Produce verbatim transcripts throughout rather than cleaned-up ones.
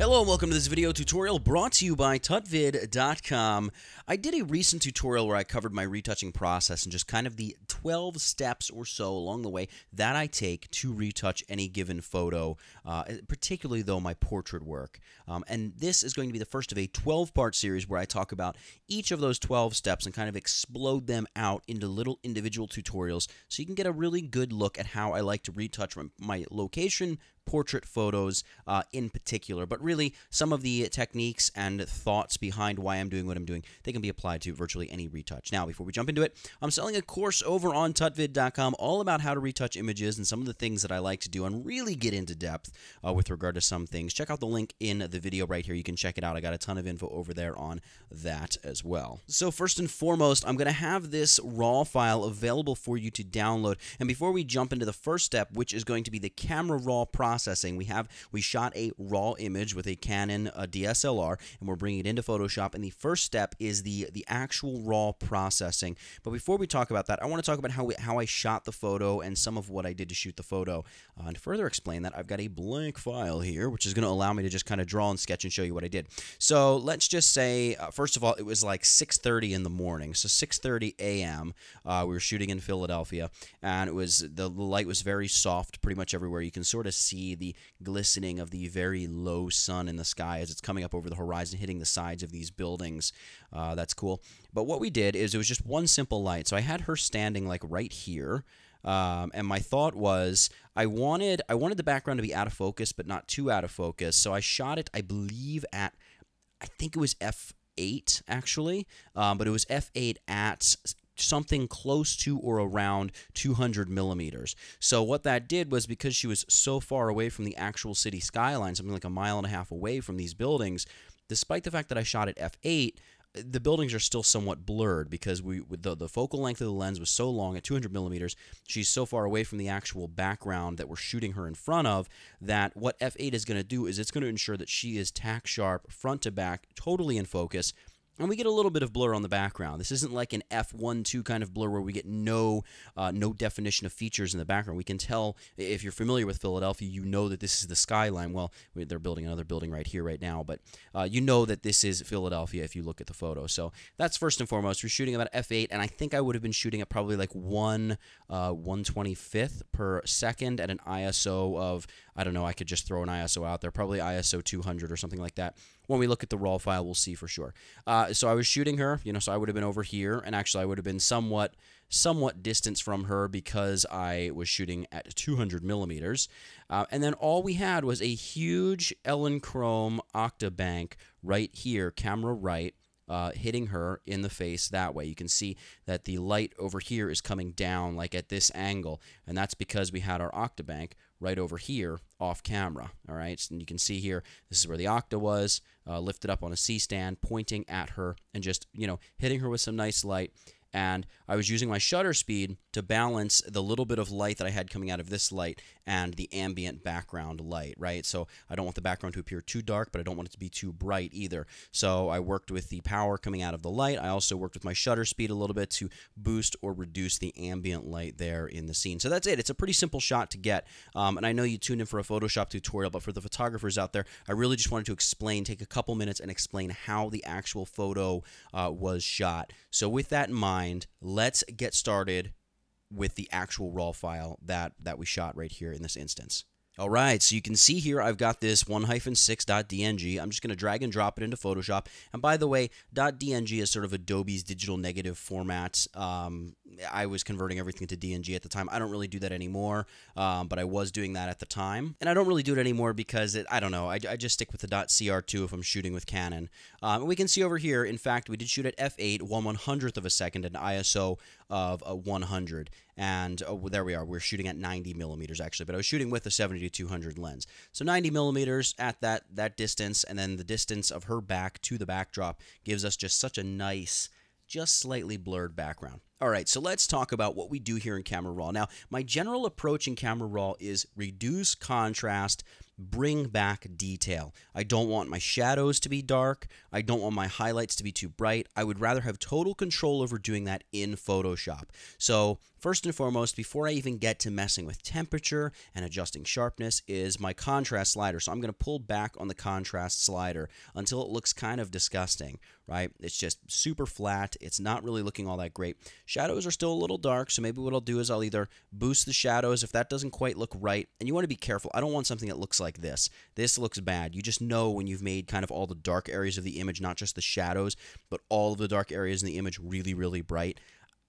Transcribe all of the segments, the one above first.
Hello and welcome to this video tutorial brought to you by tutvid dot com. I did a recent tutorial where I covered my retouching process and just kind of the twelve steps or so along the way that I take to retouch any given photo, uh, particularly though my portrait work. Um, and this is going to be the first of a twelve part series where I talk about each of those twelve steps and kind of explode them out into little individual tutorials so you can get a really good look at how I like to retouch my location, portrait photos uh, in particular, but really some of the techniques and thoughts behind why I'm doing what I'm doing, they can be applied to virtually any retouch. Now, before we jump into it, I'm selling a course over on tutvid dot com all about how to retouch images and some of the things that I like to do and really get into depth uh, with regard to some things. Check out the link in the video right here. You can check it out. I got a ton of info over there on that as well. So first and foremost, I'm going to have this RAW file available for you to download. And before we jump into the first step, which is going to be the camera RAW process, We have we shot a raw image with a Canon a D S L R, and we're bringing it into Photoshop. And the first step is the the actual raw processing. But before we talk about that, I want to talk about how we, how I shot the photo and some of what I did to shoot the photo. Uh, and to further explain that, I've got a blank file here, which is going to allow me to just kind of draw and sketch and show you what I did. So let's just say, uh, first of all, it was like six thirty in the morning. So six thirty A M Uh, we were shooting in Philadelphia, and it was the light was very soft, pretty much everywhere. You can sort of see the glistening of the very low sun in the sky as it's coming up over the horizon, hitting the sides of these buildings. Uh, that's cool. But what we did is it was just one simple light. So I had her standing like right here. Um, and my thought was I wanted, I wanted the background to be out of focus, but not too out of focus. So I shot it, I believe at, I think it was F eight actually, um, but it was F eight at something close to or around two hundred millimeters. So what that did was, because she was so far away from the actual city skyline, something like a mile and a half away from these buildings, despite the fact that I shot at F eight, the buildings are still somewhat blurred because we the, the focal length of the lens was so long at two hundred millimeters. She's so far away from the actual background that we're shooting her in front of that what F eight is going to do is it's going to ensure that she is tack sharp, front to back, totally in focus. And we get a little bit of blur on the background. This isn't like an F one two kind of blur where we get no uh, no definition of features in the background. We can tell, if you're familiar with Philadelphia, you know that this is the skyline. Well, they're building another building right here right now, but uh, you know that this is Philadelphia if you look at the photo. So that's first and foremost. We're shooting about F eight, and I think I would have been shooting at probably like one one twenty-fifth per second at an I S O of, I don't know, I could just throw an I S O out there, probably I S O two hundred or something like that. When we look at the RAW file, we'll see for sure. Uh, so I was shooting her, you know, so I would have been over here, and actually I would have been somewhat, somewhat distance from her because I was shooting at two hundred millimeters. Uh, and then all we had was a huge Elinchrom Octobank right here, camera right, uh, hitting her in the face that way. You can see that the light over here is coming down like at this angle, and that's because we had our Octobank right over here off camera. All right, and you can see here, this is where the Octa was, uh, lifted up on a C-stand, pointing at her and just, you know, hitting her with some nice light. And I was using my shutter speed to balance the little bit of light that I had coming out of this light and the ambient background light, right? So I don't want the background to appear too dark, but I don't want it to be too bright either. So I worked with the power coming out of the light. I also worked with my shutter speed a little bit to boost or reduce the ambient light there in the scene. So that's it. It's a pretty simple shot to get. Um, and I know you tuned in for a Photoshop tutorial, but for the photographers out there, I really just wanted to explain, take a couple minutes and explain how the actual photo uh, was shot. So with that in mind, let's get started with the actual RAW file that, that we shot right here in this instance. All right, so you can see here I've got this one dash six dot D N G. I'm just going to drag and drop it into Photoshop. And by the way, .dng is sort of Adobe's digital negative format. Um, I was converting everything to D N G at the time. I don't really do that anymore, um, but I was doing that at the time. And I don't really do it anymore because, it, I don't know, I, I just stick with the .C R two if I'm shooting with Canon. Um, and we can see over here, in fact, we did shoot at F eight, one one hundredth of a second, an I S O of a one hundred. And oh, there we are. We're shooting at ninety millimeters, actually, but I was shooting with a seventy to two hundred lens. So ninety millimeters at that, that distance, and then the distance of her back to the backdrop gives us just such a nice, just slightly blurred background. All right, so let's talk about what we do here in Camera RAW. Now, my general approach in Camera RAW is reduce contrast, bring back detail. I don't want my shadows to be dark. I don't want my highlights to be too bright. I would rather have total control over doing that in Photoshop. So first and foremost, before I even get to messing with temperature and adjusting sharpness, is my contrast slider. So I'm going to pull back on the contrast slider until it looks kind of disgusting, right? It's just super flat. It's not really looking all that great. Shadows are still a little dark, so maybe what I'll do is I'll either boost the shadows if that doesn't quite look right. And you want to be careful. I don't want something that looks like Like this. This looks bad. You just know when you've made kind of all the dark areas of the image, not just the shadows, but all of the dark areas in the image really, really bright.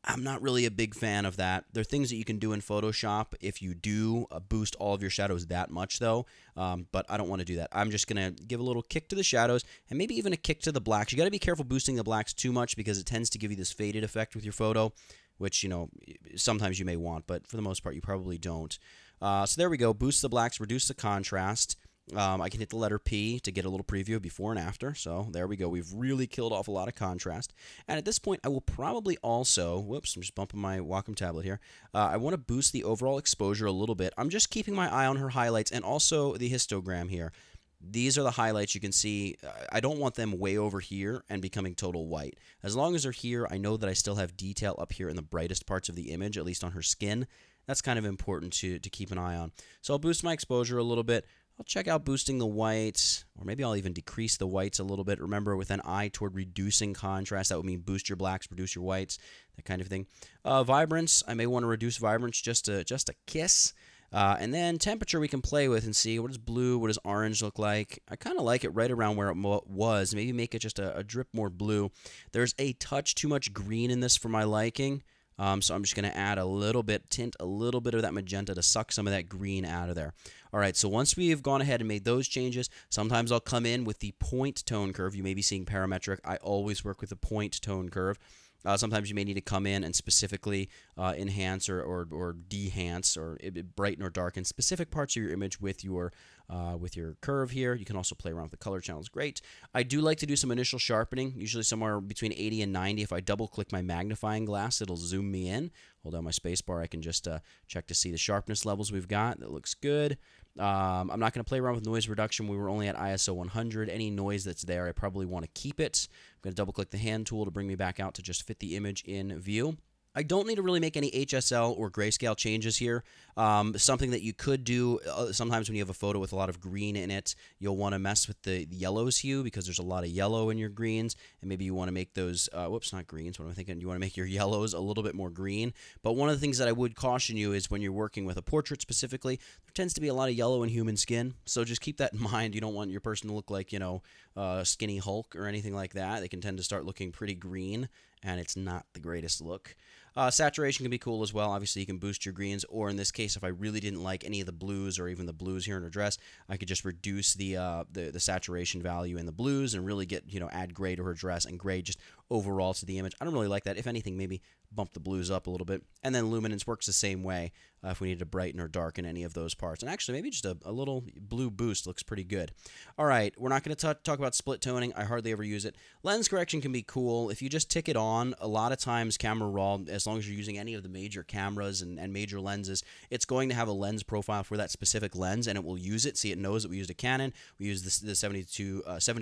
I'm not really a big fan of that. There are things that you can do in Photoshop if you do boost all of your shadows that much, though, um, but I don't want to do that. I'm just going to give a little kick to the shadows and maybe even a kick to the blacks. You got to be careful boosting the blacks too much because it tends to give you this faded effect with your photo, which, you know, sometimes you may want, but for the most part, you probably don't. Uh, so there we go. Boost the blacks, reduce the contrast. Um, I can hit the letter P to get a little preview of before and after. So there we go. We've really killed off a lot of contrast. And at this point, I will probably also, whoops, I'm just bumping my Wacom tablet here. Uh, I want to boost the overall exposure a little bit. I'm just keeping my eye on her highlights and also the histogram here. These are the highlights you can see. I don't want them way over here and becoming total white. As long as they're here, I know that I still have detail up here in the brightest parts of the image, at least on her skin. That's kind of important to, to keep an eye on. So I'll boost my exposure a little bit. I'll check out boosting the whites, or maybe I'll even decrease the whites a little bit. Remember, with an eye toward reducing contrast, that would mean boost your blacks, reduce your whites, that kind of thing. Uh, vibrance, I may want to reduce vibrance just a, just a kiss. Uh, and then temperature we can play with and see what does blue, what does orange look like. I kind of like it right around where it was. Maybe make it just a, a drip more blue. There's a touch too much green in this for my liking. Um, so I'm just going to add a little bit, tint a little bit of that magenta to suck some of that green out of there. All right, so once we've gone ahead and made those changes, sometimes I'll come in with the point tone curve. You may be seeing parametric. I always work with the point tone curve. Uh, sometimes you may need to come in and specifically uh, enhance or, or, or dehance or brighten or darken specific parts of your image with your uh, with your curve here. You can also play around with the color channels. Great. I do like to do some initial sharpening, usually somewhere between eighty and ninety. If I double click my magnifying glass, it'll zoom me in. Hold down my space bar. I can just uh, check to see the sharpness levels we've got. That looks good. Um, I'm not going to play around with noise reduction. We were only at I S O one hundred. Any noise that's there, I probably want to keep it. I'm going to double-click the hand tool to bring me back out to just fit the image in view. I don't need to really make any H S L or grayscale changes here. Um, something that you could do uh, sometimes when you have a photo with a lot of green in it, you'll want to mess with the, the yellows hue because there's a lot of yellow in your greens, and maybe you want to make those, uh, whoops, not greens, what am I thinking? You want to make your yellows a little bit more green. But one of the things that I would caution you is when you're working with a portrait specifically, there tends to be a lot of yellow in human skin, so just keep that in mind. You don't want your person to look like, you know, uh, Skinny Hulk or anything like that. They can tend to start looking pretty green, and it's not the greatest look. Uh, saturation can be cool as well. Obviously, you can boost your greens, or in this case, if I really didn't like any of the blues or even the blues here in her dress, I could just reduce the, uh, the the saturation value in the blues and really get, you know, add gray to her dress and gray just overall to the image. I don't really like that. If anything, maybe bump the blues up a little bit. And then luminance works the same way uh, if we need to brighten or darken any of those parts. And actually, maybe just a, a little blue boost looks pretty good. All right, we're not going to talk about split toning. I hardly ever use it. Lens correction can be cool. If you just tick it on, a lot of times Camera RAW, as long as you're using any of the major cameras and, and major lenses, it's going to have a lens profile for that specific lens, and it will use it. See, it knows that we used a Canon. We used the, the seventy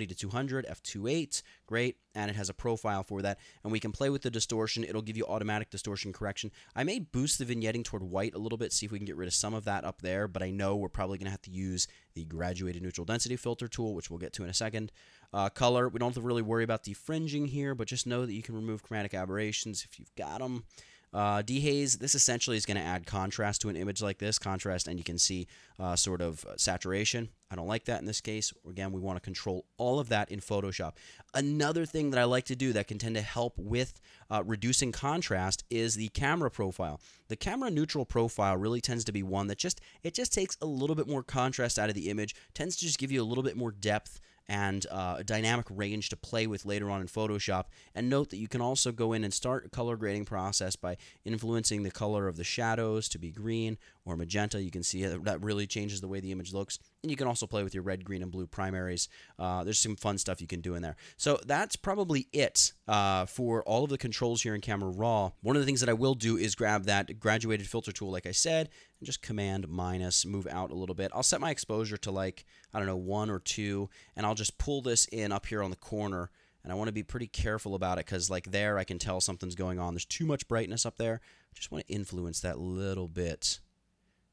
to two hundred f two point eight. Great. And it has a profile for that. And we can play with the distortion. It'll give you automatic distortion correction. I may boost the vignetting toward white a little bit, see if we can get rid of some of that up there, but I know we're probably going to have to use the graduated neutral density filter tool, which we'll get to in a second. Uh, color, we don't have to really worry about the fringing here, but just know that you can remove chromatic aberrations if you've got them. Uh, dehaze, this essentially is going to add contrast to an image like this, contrast, and you can see uh, sort of saturation. I don't like that in this case. Again, we want to control all of that in Photoshop. Another thing that I like to do that can tend to help with uh, reducing contrast is the camera profile. The camera neutral profile really tends to be one that just, it just takes a little bit more contrast out of the image, tends to just give you a little bit more depth and uh, a dynamic range to play with later on in Photoshop. And note that you can also go in and start a color grading process by influencing the color of the shadows to be green, or magenta. You can see that really changes the way the image looks. And you can also play with your red, green, and blue primaries. Uh, there's some fun stuff you can do in there. So that's probably it uh, for all of the controls here in Camera Raw. One of the things that I will do is grab that graduated filter tool, like I said, and just Command minus, move out a little bit. I'll set my exposure to, like, I don't know, one or two, and I'll just pull this in up here on the corner. And I want to be pretty careful about it because, like, there I can tell something's going on. There's too much brightness up there. I just want to influence that little bit.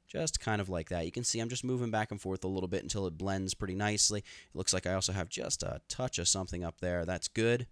Just kind of like that. You can see I'm just moving back and forth a little bit until it blends pretty nicely. It looks like I also have just a touch of something up there. That's good.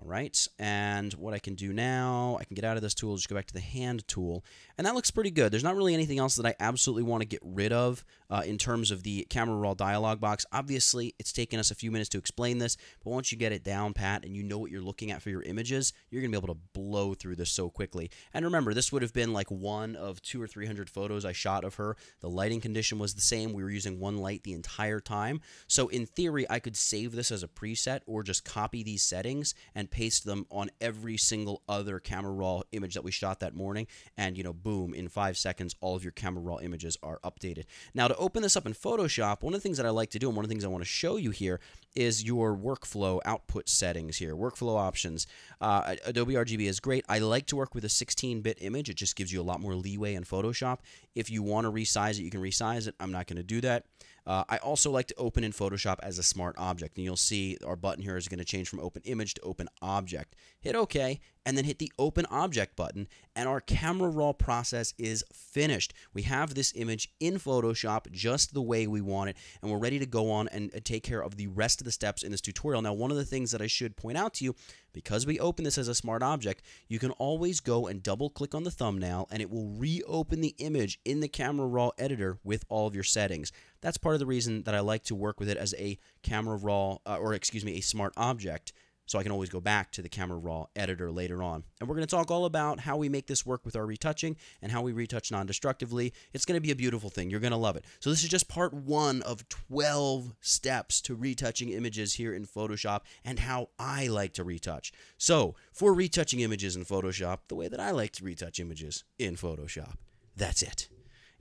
All right, and what I can do now, I can get out of this tool, just go back to the hand tool, and that looks pretty good. There's not really anything else that I absolutely want to get rid of uh, in terms of the Camera Raw dialog box. Obviously, it's taken us a few minutes to explain this, but once you get it down pat and you know what you're looking at for your images, you're going to be able to blow through this so quickly. And remember, this would have been like one of two or three hundred photos I shot of her. The lighting condition was the same. We were using one light the entire time. So in theory, I could save this as a preset or just copy these settings and paste them on every single other Camera Raw image that we shot that morning, and, you know, boom, in five seconds all of your Camera Raw images are updated. Now, to open this up in Photoshop, one of the things that I like to do, and one of the things I want to show you here, is your workflow output settings here, workflow options. Uh, Adobe R G B is great. I like to work with a sixteen bit image. It just gives you a lot more leeway in Photoshop. If you want to resize it, you can resize it. I'm not going to do that. Uh, I also like to open in Photoshop as a smart object, and you'll see our button here is going to change from open image to open object. Hit OK, and then hit the open object button, and our Camera Raw process is finished. We have this image in Photoshop just the way we want it, and we're ready to go on and take care of the rest of the steps in this tutorial. Now, one of the things that I should point out to you, because we open this as a smart object, you can always go and double click on the thumbnail, and it will reopen the image in the Camera Raw editor with all of your settings. That's part of the reason that I like to work with it as a Camera Raw, uh, or excuse me, a smart object, so I can always go back to the Camera Raw editor later on. And we're going to talk all about how we make this work with our retouching and how we retouch non-destructively. It's going to be a beautiful thing. You're going to love it. So this is just part one of twelve steps to retouching images here in Photoshop and how I like to retouch. So for retouching images in Photoshop, the way that I like to retouch images in Photoshop, that's it.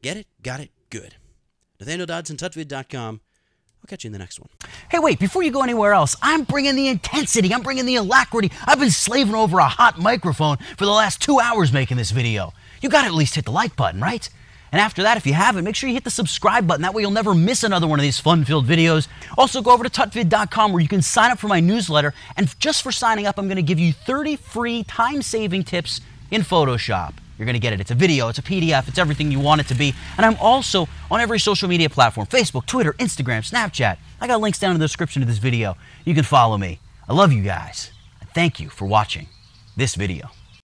Get it? Got it? Good. Nathaniel Dodson, tutvid dot com. I'll catch you in the next one. Hey, wait, before you go anywhere else, I'm bringing the intensity. I'm bringing the alacrity. I've been slaving over a hot microphone for the last two hours making this video. You got to at least hit the like button, right? And after that, if you haven't, make sure you hit the subscribe button. That way you'll never miss another one of these fun-filled videos. Also, go over to tutvid dot com where you can sign up for my newsletter. And just for signing up, I'm going to give you thirty free time-saving tips in Photoshop. You're going to get it. It's a video, it's a P D F, it's everything you want it to be. And I'm also on every social media platform, Facebook, Twitter, Instagram, Snapchat. I got links down in the description of this video. You can follow me. I love you guys. Thank you for watching this video.